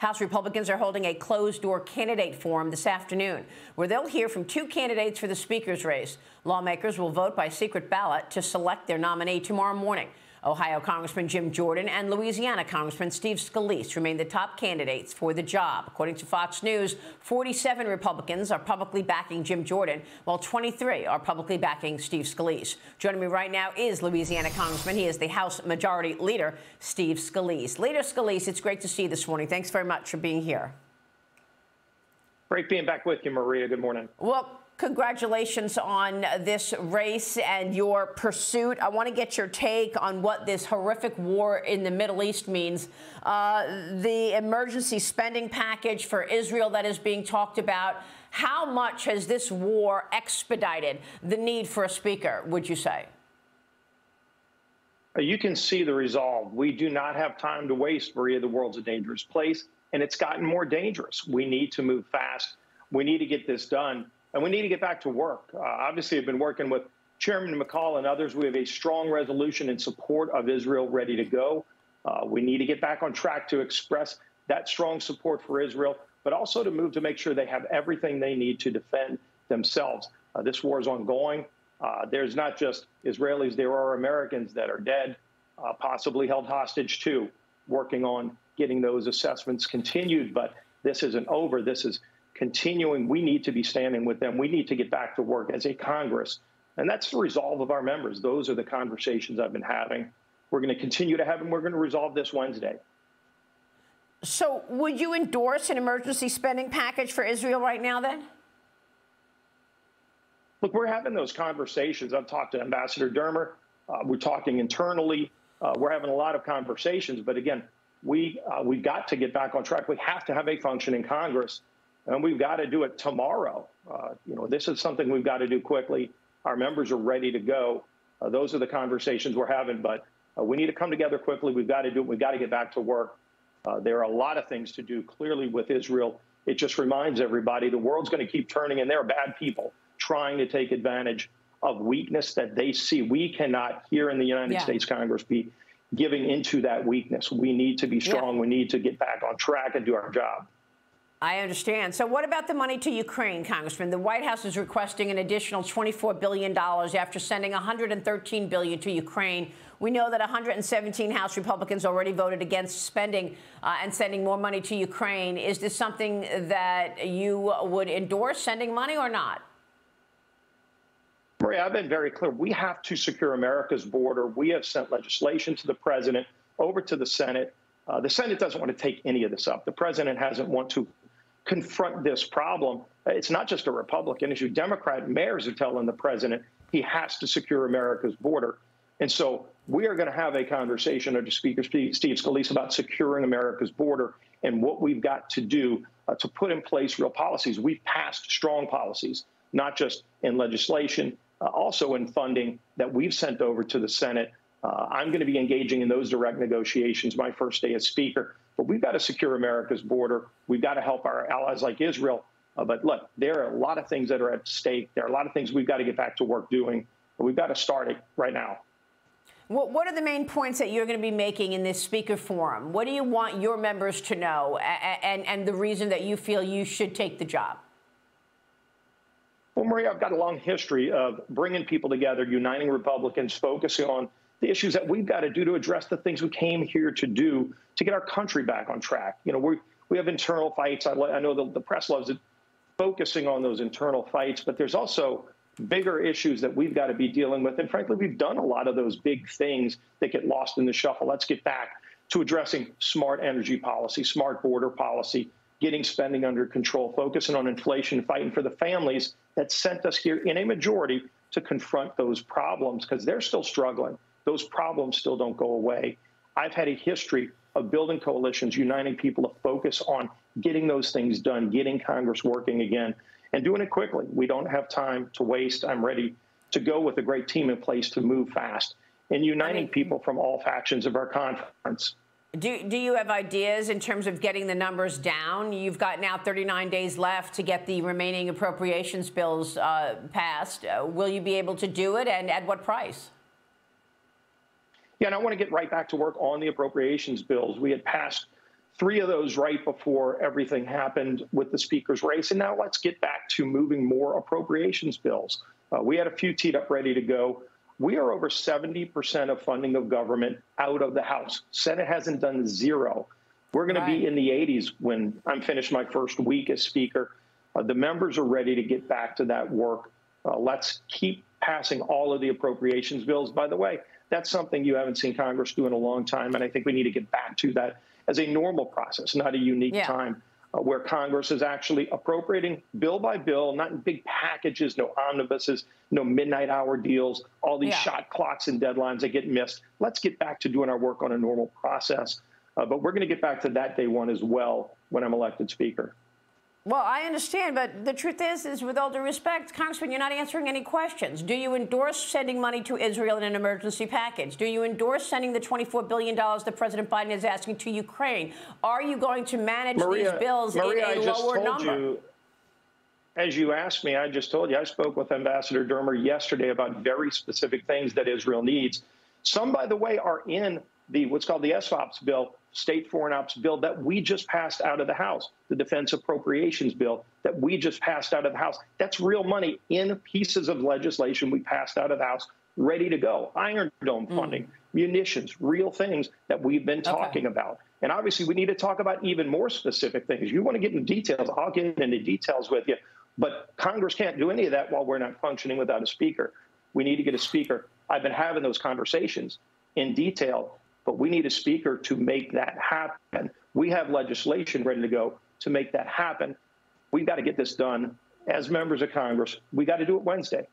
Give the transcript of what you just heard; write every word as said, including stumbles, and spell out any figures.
House Republicans are holding a closed-door candidate forum this afternoon, where they'll hear from two candidates for the speaker's race. Lawmakers will vote by secret ballot to select their nominee tomorrow morning. Ohio Congressman Jim Jordan and Louisiana Congressman Steve Scalise remain the top candidates for the job. According to Fox News, forty-seven Republicans are publicly backing Jim Jordan, while twenty-three are publicly backing Steve Scalise. Joining me right now is Louisiana Congressman. He is the House Majority Leader, Steve Scalise. Leader Scalise, it's great to see you this morning. Thanks very much for being here. Great being back with you, Maria. Good morning. Well, congratulations on this race and your pursuit. I want to get your take on what this horrific war in the Middle East means. Uh, the emergency spending package for Israel that is being talked about. How much has this war expedited the need for a speaker, would you say? You can see the resolve. We do not have time to waste, Maria. The world's a dangerous place, and it's gotten more dangerous. We need to move fast. We need to get this done. And we need to get back to work. Uh, obviously, I've been working with Chairman McCaul and others. We have a strong resolution in support of Israel ready to go. Uh, we need to get back on track to express that strong support for Israel, but also to move to make sure they have everything they need to defend themselves. Uh, this war is ongoing. Uh, there's not just Israelis. There are Americans that are dead, uh, possibly held hostage, too, working on getting those assessments continued. But this isn't over. This is continuing. We need to be standing with them. We need to get back to work as a Congress. And that's the resolve of our members. Those are the conversations I've been having. We're going to continue to have them. We're going to resolve this Wednesday. So would you endorse an emergency spending package for Israel right now, then? Look, we're having those conversations. I've talked to Ambassador Dermer. Uh, we're talking internally. Uh, we're having a lot of conversations. But again, we, uh, we've got to get back on track. We have to have a functioning Congress. And we've got to do it tomorrow. Uh, you know, this is something we've got to do quickly. Our members are ready to go. Uh, those are the conversations we're having. But uh, we need to come together quickly. We've got to do it. We've got to get back to work. Uh, there are a lot of things to do, clearly, with Israel. It just reminds everybody the world's going to keep turning, and there are bad people trying to take advantage of weakness that they see. We cannot, here in the United yeah. States Congress, be giving into that weakness. We need to be strong. Yeah. We need to get back on track and do our job. I understand. So what about the money to Ukraine, Congressman? The White House is requesting an additional twenty-four billion dollars after sending one hundred thirteen billion dollars to Ukraine. We know that one hundred seventeen House Republicans already voted against spending uh, and sending more money to Ukraine. Is this something that you would endorse, sending money or not? Maria, I've been very clear. We have to secure America's border. We have sent legislation to the president, over to the Senate. Uh, the Senate doesn't want to take any of this up. The president hasn't want to confront this problem. It's not just a Republican issue. Democrat mayors are telling the president he has to secure America's border. And so we are going to have a conversation under Speaker Steve Scalise about securing America's border and what we've got to do uh, to put in place real policies. We've passed strong policies, not just in legislation, uh, also in funding that we've sent over to the Senate. Uh, I'm going to be engaging in those direct negotiations my first day as Speaker. But we've got to secure America's border. We've got to help our allies like Israel. Uh, but look, there are a lot of things that are at stake. There are a lot of things we've got to get back to work doing. But we've got to start it right now. What, what are the main points that you're going to be making in this speaker forum? What do you want your members to know and, and the reason that you feel you should take the job? Well, Maria, I've got a long history of bringing people together, uniting Republicans, focusing on the issues that we've got to do to address the things we came here to do to get our country back on track. You know, we we have internal fights. I, I know the, the press loves it, focusing on those internal fights, but there's also bigger issues that we've got to be dealing with. And frankly, we've done a lot of those big things that get lost in the shuffle. Let's get back to addressing smart energy policy, smart border policy, getting spending under control, focusing on inflation, fighting for the families that sent us here in a majority to confront those problems because they're still struggling. Those problems still don't go away. I've had a history of building coalitions, uniting people to focus on getting those things done, getting Congress working again, and doing it quickly. We don't have time to waste. I'm ready to go with a great team in place to move fast and uniting I mean, people from all factions of our conference. Do, do you have ideas in terms of getting the numbers down? You've got now thirty-nine days left to get the remaining appropriations bills uh, passed. Uh, will you be able to do it, and at what price? Yeah, and I want to get right back to work on the appropriations bills. We had passed three of those right before everything happened with the speaker's race. And now let's get back to moving more appropriations bills. Uh, we had a few teed up ready to go. We are over seventy percent of funding of government out of the House. Senate hasn't done zero. We're going right. to be in the eighties when I'm finished my first week as Speaker. Uh, the members are ready to get back to that work. Uh, let's keep passing all of the appropriations bills. By the way, that's something you haven't seen Congress do in a long time, and I think we need to get back to that as a normal process, not a unique yeah. time, uh, where Congress is actually appropriating bill by bill, not in big packages, no omnibuses, no midnight hour deals, all these yeah. shot clocks and deadlines that get missed. Let's get back to doing our work on a normal process. Uh, but we're going to get back to that day one as well when I'm elected Speaker. Well, I understand, but the truth is, is with all due respect, Congressman, you're not answering any questions. Do you endorse sending money to Israel in an emergency package? Do you endorse sending the twenty-four billion dollars that President Biden is asking to Ukraine? Are you going to manage Maria, these bills Maria, in a I just lower told number? You, as you asked me, I just told you, I spoke with Ambassador Dermer yesterday about very specific things that Israel needs. Some, by the way, are in the what's called the S O P S bill, State Foreign Ops bill that we just passed out of the House, the Defense Appropriations bill that we just passed out of the House. That's real money in pieces of legislation we passed out of the House, ready to go. Iron Dome mm. funding, munitions, real things that we've been talking okay. about. And obviously, we need to talk about even more specific things. You want to get into details, I'll get into details with you. But Congress can't do any of that while we're not functioning without a speaker. We need to get a speaker. I've been having those conversations in detail. But we need a speaker to make that happen. We have legislation ready to go to make that happen. We've got to get this done as members of Congress. We got to do it Wednesday.